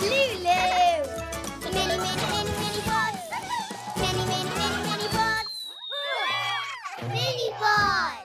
Lulu! Many bots! Many bots! Many bots!